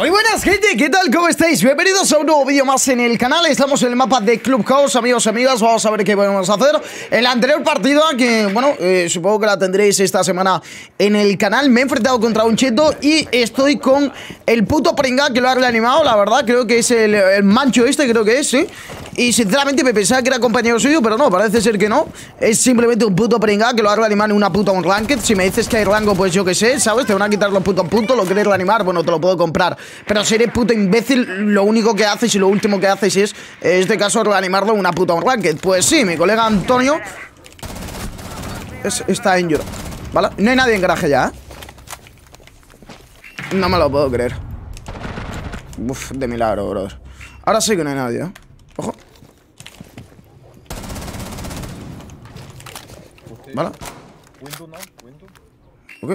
Muy buenas, gente, ¿qué tal? ¿Cómo estáis? Bienvenidos a un nuevo vídeo más en el canal. Estamos en el mapa de Clubhouse, amigos y amigas. Vamos a ver qué podemos hacer. En la anterior partida, que bueno, supongo que la tendréis esta semana en el canal, me he enfrentado contra un cheto y estoy con el puto pringa que lo ha reanimado. La verdad, creo que es el mancho este, creo que es, sí. Y sinceramente me pensaba que era compañero suyo, pero no, parece ser que no. Es simplemente un puto pringa que lo ha reanimado en una puta un ranked. Si me dices que hay rango, pues yo qué sé, ¿sabes? Te van a quitar los putos puntos, lo quieres reanimar, bueno, te lo puedo comprar. Pero si eres puto imbécil, lo único que haces y lo último que haces es, en este caso, reanimarlo en una puta ranked. Pues sí, mi colega Antonio está injured, ¿vale? No hay nadie en garaje ya, ¿eh? No me lo puedo creer. Uf, de milagro, brother. Ahora sí que no hay nadie, ¿eh? Ojo. ¿Vale? Ok.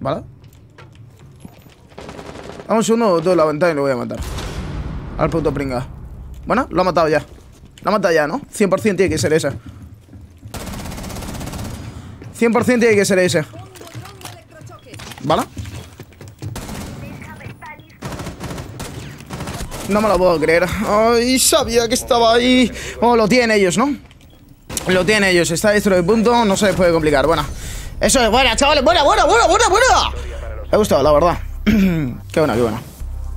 ¿Vale? Vamos uno o dos la ventana y lo voy a matar al puto pringa. Bueno, lo ha matado ya. Lo ha matado ya, ¿no? 100% tiene que ser esa. 100% tiene que ser esa. ¿Vale? No me lo puedo creer. Ay, sabía que estaba ahí. Bueno, lo tienen ellos, ¿no? Lo tienen ellos. Está dentro del punto. No se les puede complicar. Bueno. Eso es buena, chavales, buena. Me ha gustado, la verdad. Qué buena.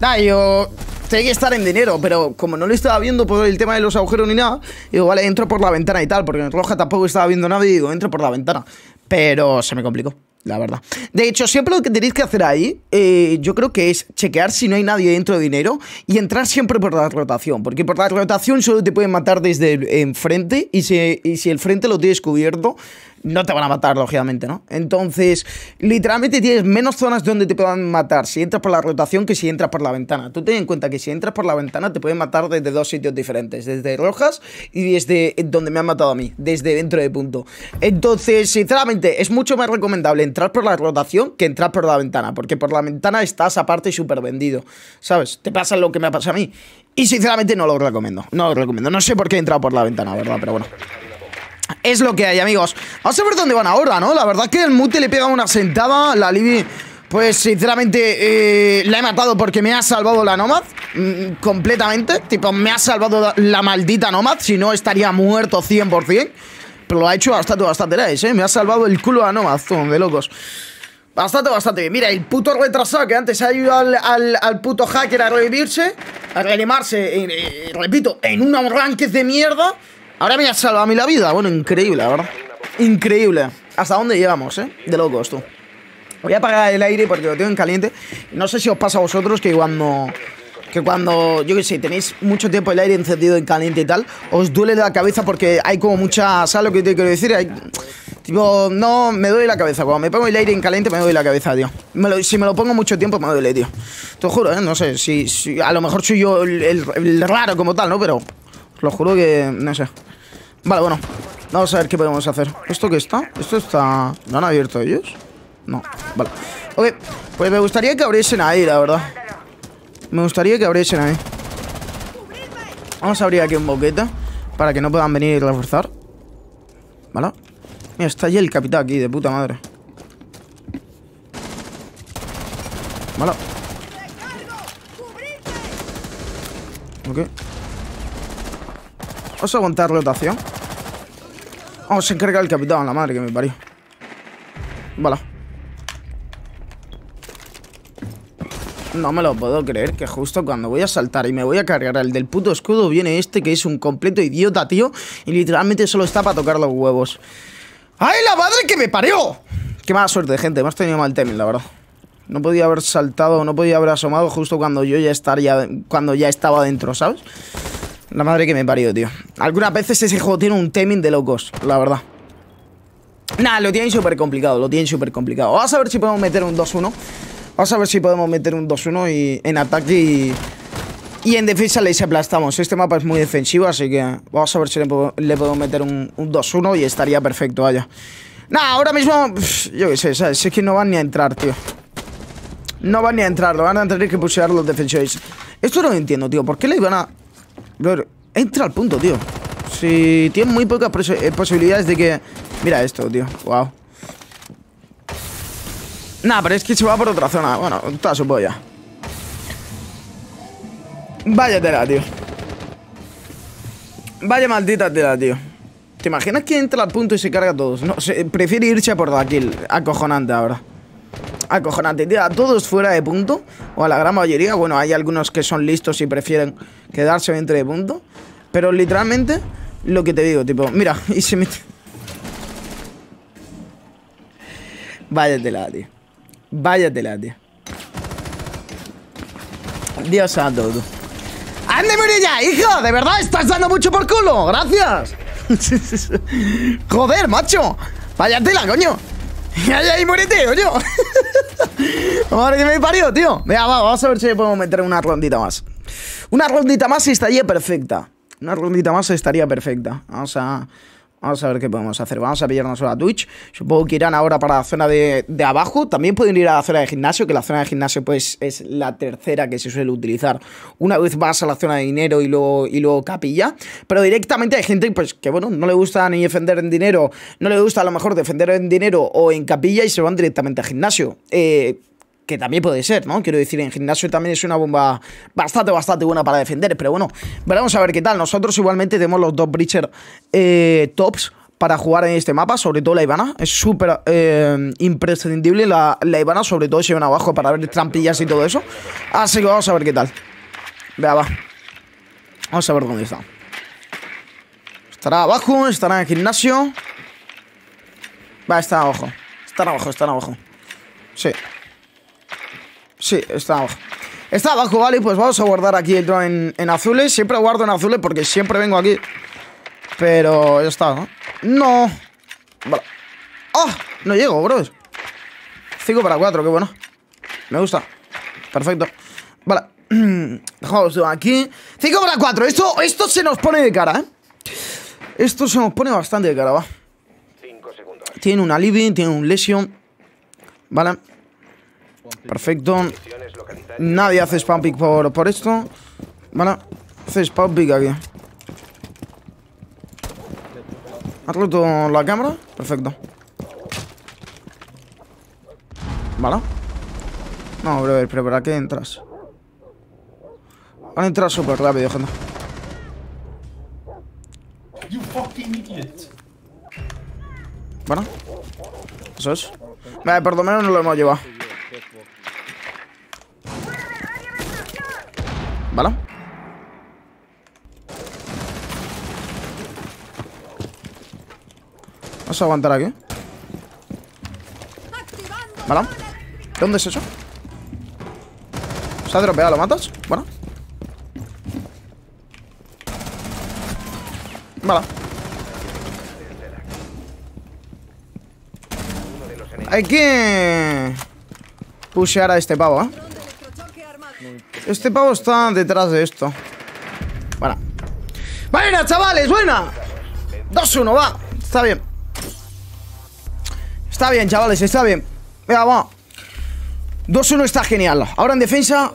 Nah, yo tenía que estar en dinero, pero como no lo estaba viendo por el tema de los agujeros ni nada, digo, vale, entro por la ventana y tal, porque en roja tampoco estaba viendo nada y digo, entro por la ventana. Pero se me complicó, la verdad. De hecho, siempre lo que tenéis que hacer ahí, yo creo que es chequear si no hay nadie dentro de dinero y entrar siempre por la rotación, porque por la rotación solo te pueden matar desde enfrente y si el frente lo tienes cubierto, no te van a matar, lógicamente, ¿no? Entonces, literalmente tienes menos zonas donde te puedan matar si entras por la rotación que si entras por la ventana. Tú ten en cuenta que si entras por la ventana te pueden matar desde dos sitios diferentes, desde rojas y desde donde me han matado a mí, desde dentro de punto. Entonces, sinceramente, es mucho más recomendable entrar por la rotación que entrar por la ventana, porque por la ventana estás aparte súper vendido, ¿sabes? Te pasa lo que me ha pasado a mí. Y sinceramente no lo recomiendo, no lo recomiendo. No sé por qué he entrado por la ventana, ¿verdad? Pero bueno. Es lo que hay, amigos. Vamos a ver dónde van ahora, ¿no? La verdad que el Mute le pega una sentada. La Libby, pues sinceramente la he matado porque me ha salvado la Nomad completamente. Tipo, me ha salvado la maldita Nomad. Si no, estaría muerto 100%. Pero lo ha hecho bastante nice, ¿eh? Me ha salvado el culo a Nomad, de locos. Bastante bien. Mira, el puto retrasado que antes ha ayudado al puto hacker a revivirse, a reanimarse, repito, en un arranque de mierda. Ahora me ha salvado a mí la vida. Bueno, increíble, la verdad. Increíble. ¿Hasta dónde llegamos, eh? De locos, tú. Voy a apagar el aire porque lo tengo en caliente. No sé si os pasa a vosotros que cuando, yo qué sé, tenéis mucho tiempo el aire encendido en caliente y tal, os duele la cabeza porque hay como mucha... ¿Sabes lo que te quiero decir? Hay... Tipo, no, me duele la cabeza. Cuando me pongo el aire en caliente me duele la cabeza, tío. Si me lo pongo mucho tiempo me duele, tío. Te lo juro, ¿eh? No sé, si a lo mejor soy yo el raro como tal, ¿no? Pero... Lo juro que... no sé. Vale, bueno. Vamos a ver qué podemos hacer. ¿Esto qué está? ¿Esto está...? ¿Lo han abierto ellos? No. Vale. Ok. Pues me gustaría que abriesen ahí, la verdad. Me gustaría que abriesen ahí. Vamos a abrir aquí un boquete para que no puedan venir a reforzar. Vale. Mira, está allí el capitán aquí, de puta madre. Vale. Ok. Vamos a aguantar rotación. Oh, se encarga el capitán, la madre que me parió. Vale. No me lo puedo creer que justo cuando voy a saltar y me voy a cargar el del puto escudo viene este que es un completo idiota, tío. Y literalmente solo está para tocar los huevos. ¡Ay, la madre que me parió! Qué mala suerte, gente. Hemos tenido mal timing, la verdad. No podía haber saltado, no podía haber asomado justo cuando yo ya estaría, cuando ya estaba dentro, ¿sabes? La madre que me he parido, tío. Algunas veces ese juego tiene un timing de locos, la verdad. Nah, lo tienen súper complicado, lo tienen súper complicado. Vamos a ver si podemos meter un 2-1. Vamos a ver si podemos meter un 2-1 y en ataque y en defensa les aplastamos. Este mapa es muy defensivo, así que vamos a ver si le podemos meter un 2-1 y estaría perfecto, vaya. Nah, ahora mismo, yo qué sé, ¿sabes? Es que no van ni a entrar, tío. No van ni a entrar, lo van a tener que pushear los defensores. Esto no lo entiendo, tío. ¿Por qué le iban a...? Bro, entra al punto, tío. Si tiene muy pocas posibilidades de que... Mira esto, tío. Wow. Nah, pero es que se va por otra zona. Bueno, toda su polla. Vaya tela, tío. Vaya maldita tela, tío. ¿Te imaginas que entra al punto y se carga a todos? No, prefiere irse a por la kill. Acojonante ahora. Acojonante, tío, a todos fuera de punto. O a la gran mayoría, bueno, hay algunos que son listos y prefieren quedarse dentro de punto. Pero literalmente, lo que te digo, tipo, mira, y se mete. Váyatela, tío. Váyatela, tío. Dios santo, tú. ¡Ande, morir ya, hijo! ¡De verdad estás dando mucho por culo! ¡Gracias! ¡Joder, macho! ¡Váyatela, coño! ¡Ay, ay, muérete, coño! ¡Madre que me parió, tío! Venga, vamos a ver si le podemos meter una rondita más. Una rondita más y estaría perfecta. Una rondita más estaría perfecta. Vamos a ver qué podemos hacer. Vamos a pillarnos a Twitch. Supongo que irán ahora para la zona de abajo. También pueden ir a la zona de gimnasio, que la zona de gimnasio pues es la tercera que se suele utilizar. Una vez vas a la zona de dinero y luego capilla. Pero directamente hay gente pues, que bueno, no le gusta ni defender en dinero. No le gusta a lo mejor defender en dinero o en capilla y se van directamente a gimnasio. Que también puede ser, ¿no? Quiero decir, en gimnasio también es una bomba bastante buena para defender. Pero bueno, vamos a ver qué tal. Nosotros igualmente tenemos los dos breacher tops para jugar en este mapa. Sobre todo la Ivana. Es súper imprescindible la Ivana. Sobre todo si van abajo para ver trampillas y todo eso. Así que vamos a ver qué tal. Vea, va. Vamos a ver dónde está. Estará abajo, estará en el gimnasio. Va, está abajo. Están abajo, están abajo. Sí. Sí, está abajo. Está abajo, vale, pues vamos a guardar aquí el drone en azules. Siempre guardo en azules porque siempre vengo aquí. Pero ya está, ¿no? ¡No! Vale. ¡Oh! No llego, bros. 5 para 4, qué bueno. Me gusta. Perfecto. Vale. Dejamos aquí. 5 para 4. Esto se nos pone de cara, ¿eh? Esto se nos pone bastante de cara, va. 5 segundos. Tiene un alibi, tiene un lesión. Vale. Perfecto. Nadie hace spam pick por esto. Vale. Hace spam pick aquí. ¿Has roto la cámara? Perfecto. Vale. No, breve, pero ¿para qué entras? Van a entrar súper rápido, gente. Bueno. Eso es. Vale, por lo menos no lo hemos llevado. ¿Vale? Vamos a aguantar aquí. ¿Vale? ¿Dónde es eso? ¿Se ha dropeado? ¿Lo matas? Bueno. Vale. Hay que pushear a este pavo, ¿eh? Este pavo está detrás de esto. Bueno. ¡Buena, chavales! ¡Buena! 2-1, va. Está bien. Está bien, chavales, está bien. Venga, va. 2-1 está genial. Ahora en defensa.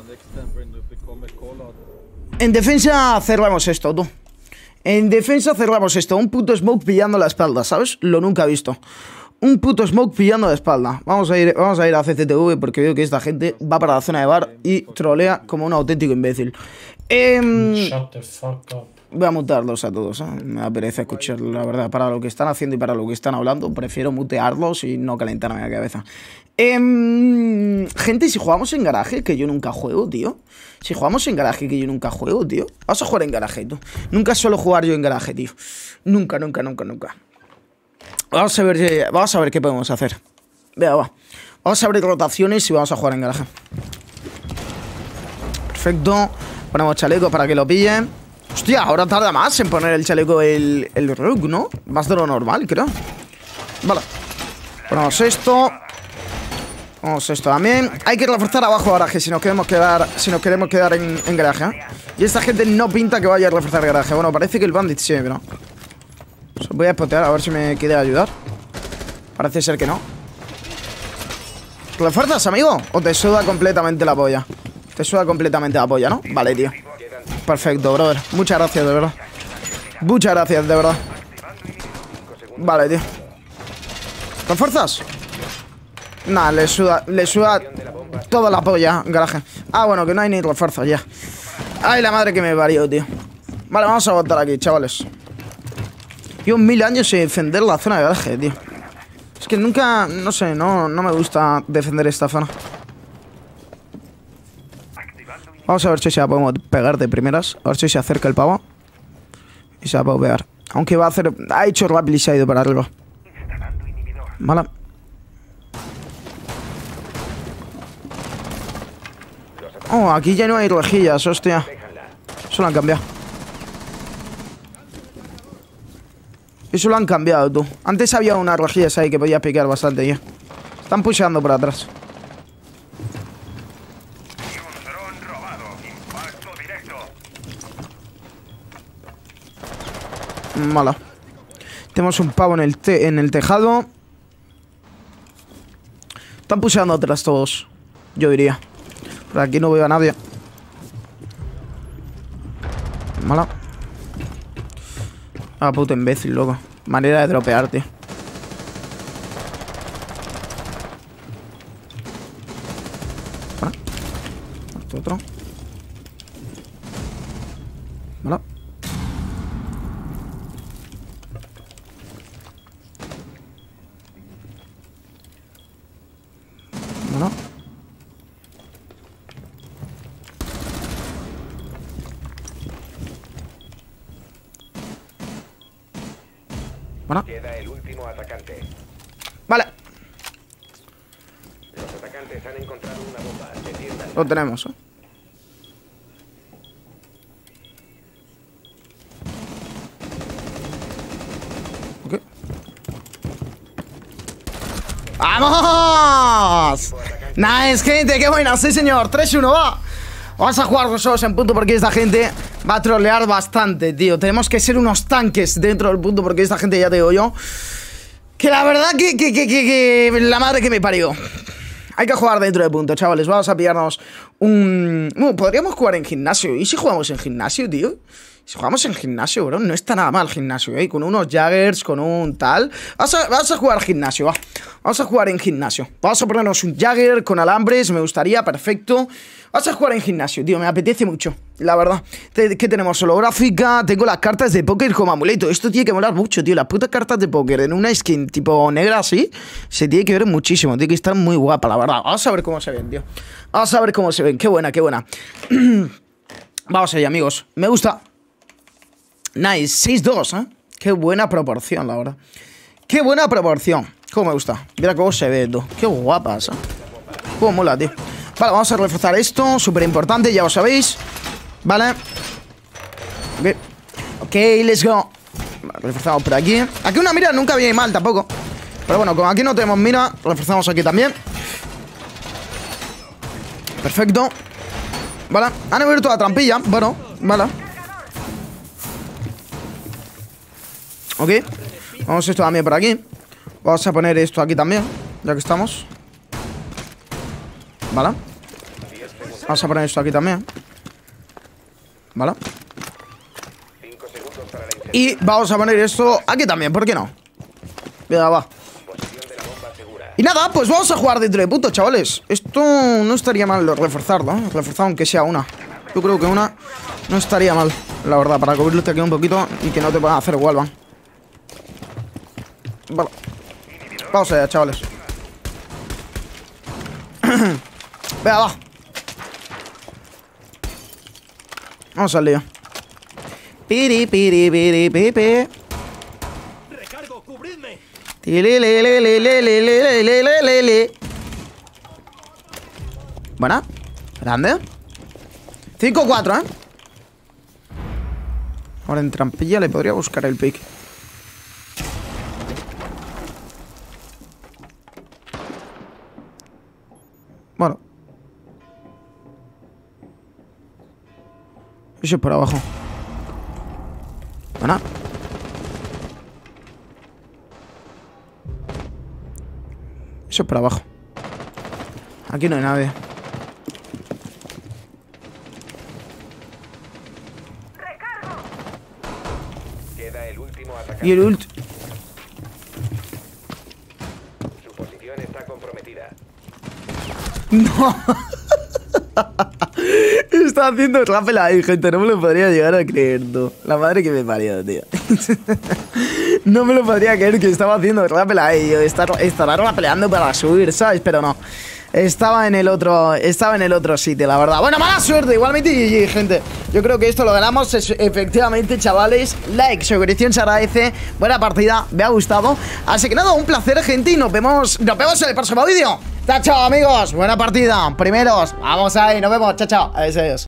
En defensa cerramos esto, tú. En defensa cerramos esto. Un puto smoke pillando la espalda, ¿sabes? Lo nunca he visto. Un puto smoke pillando de espalda. Vamos a ir a CCTV porque veo que esta gente va para la zona de bar y trolea como un auténtico imbécil. Shut the fuck up. Voy a mutearlos a todos, ¿eh? Me da pereza escucharlos, la verdad. Para lo que están haciendo y para lo que están hablando, prefiero mutearlos y no calentarme la cabeza. Gente, si jugamos en garaje, que yo nunca juego, tío. Si jugamos en garaje, que yo nunca juego, tío. Vamos a jugar en garaje, tú. Nunca suelo jugar yo en garaje, tío. Nunca, nunca, nunca, nunca. Vamos a ver qué podemos hacer. Venga, va. Vamos a abrir rotaciones y vamos a jugar en garaje. Perfecto. Ponemos chaleco para que lo pillen. Hostia, ahora tarda más en poner el chaleco el Rook, ¿no? Más de lo normal, creo. Vale. Ponemos esto. Ponemos esto también. Hay que reforzar abajo garaje si nos queremos quedar en garaje, ¿eh? Y esta gente no pinta que vaya a reforzar garaje. Bueno, parece que el Bandit sí, pero... Voy a espotear a ver si me quiere ayudar. Parece ser que no. ¿Te esfuerzas, amigo? ¿O te suda completamente la polla? Te suda completamente la polla, ¿no? Vale, tío. Perfecto, brother. Muchas gracias, de verdad. Muchas gracias, de verdad. Vale, tío. ¿Te esfuerzas? Nah, le suda toda la polla, garaje. Ah, bueno, que no hay ni refuerzo ya. Ay, la madre que me parió, tío. Vale, vamos a votar aquí, chavales. Yo 1000 años sin defender la zona de garaje, tío. Es que nunca, no sé, no me gusta defender esta zona. Vamos a ver si se la podemos pegar de primeras. A ver si se acerca el pavo. Y se la puedo pegar. Aunque va a hacer... Ha hecho rápido y se ha ido para arriba. Vale. Oh, aquí ya no hay rejillas, hostia. Eso lo han cambiado. Eso lo han cambiado, tú. Antes había unas rejillas ahí que podía picar bastante ya. Están pushando por atrás. Mala. Tenemos un pavo en el tejado. Están pushando atrás todos, yo diría. Por aquí no veo a nadie. Mala. Ah, puto imbécil, loco. Manera de dropear, tío. Vale. Este otro. Mala. Queda el último atacante. Vale. Los atacantes han encontrado una bomba. Lo tenemos, ¿eh? Ok. ¡Vamos! Nice, gente, qué buena, sí señor. 3-1, va. Vamos a jugar nosotros en punto porque esta gente va a trolear bastante, tío. Tenemos que ser unos tanques dentro del punto porque esta gente, ya te digo yo, que la verdad que la madre que me parió. Hay que jugar dentro del punto, chavales. Vamos a pillarnos un... podríamos jugar en gimnasio. ¿Y si jugamos en gimnasio, tío? Si jugamos en gimnasio, bro, no está nada mal gimnasio, ¿eh? Con unos Jaggers, con un tal. Vamos a jugar gimnasio, va. Vamos a jugar en gimnasio. Vamos a ponernos un Jagger con alambres, me gustaría, perfecto. Vamos a jugar en gimnasio, tío, me apetece mucho, la verdad. ¿Qué tenemos? Holográfica, tengo las cartas de póker como amuleto. Esto tiene que molar mucho, tío, las putas cartas de póker en una skin tipo negra así. Se tiene que ver muchísimo, tiene que estar muy guapa, la verdad. Vamos a ver cómo se ven, tío. Vamos a ver cómo se ven, qué buena, qué buena. Vamos allá, amigos, me gusta. Nice, 6-2, ¿eh? Qué buena proporción, la verdad. Qué buena proporción. Cómo me gusta. Mira cómo se ve, tú. Qué guapas, ¿eh? Cómo mola, tío. Vale, vamos a reforzar esto. Súper importante, ya lo sabéis. Vale. Ok. Ok, let's go. Vale, reforzamos por aquí. Aquí una mira nunca viene mal, tampoco. Pero bueno, como aquí no tenemos mira, reforzamos aquí también. Perfecto. Vale. Han abierto la trampilla. Bueno, vale. Ok, vamos esto también por aquí. Vamos a poner esto aquí también, ya que estamos. Vale. Vamos a poner esto aquí también. Vale. Y vamos a poner esto aquí también, ¿por qué no? Venga, va. Y nada, pues vamos a jugar dentro de puto, chavales. Esto no estaría mal reforzarlo, ¿eh? Reforzar aunque sea una. Yo creo que una no estaría mal, la verdad, para cubrirte aquí un poquito y que no te puedan hacer wallbang. Vale. Vamos allá, chavales. Venga, va. Vamos al lío. Piri, piri, piri, pipi. Recargo, cubridme. Buena. Grande. 5-4, ¿eh? Ahora en trampilla le podría buscar el pick. Bueno. Eso es por abajo. Bueno. Eso es por abajo. Aquí no hay nadie. Recargo. Queda el último atacante. Y el ult. Su posición posición está comprometida. No. Está haciendo rappel ahí, gente. No me lo podría llegar a creer, tú. La madre que me parió, tío. No me lo podría creer que estaba haciendo rappel ahí. Estará rappeleando para subir, ¿sabes? Pero no. Estaba en el otro sitio, la verdad. Bueno, mala suerte, igualmente GG, gente. Yo creo que esto lo ganamos, efectivamente, chavales. Like, suscripción se agradece. Buena partida, me ha gustado. Así que nada, un placer, gente, y nos vemos en el próximo vídeo. Chao, chao, amigos. Buena partida, primeros. Vamos ahí, nos vemos. Chao, chao. Adiós.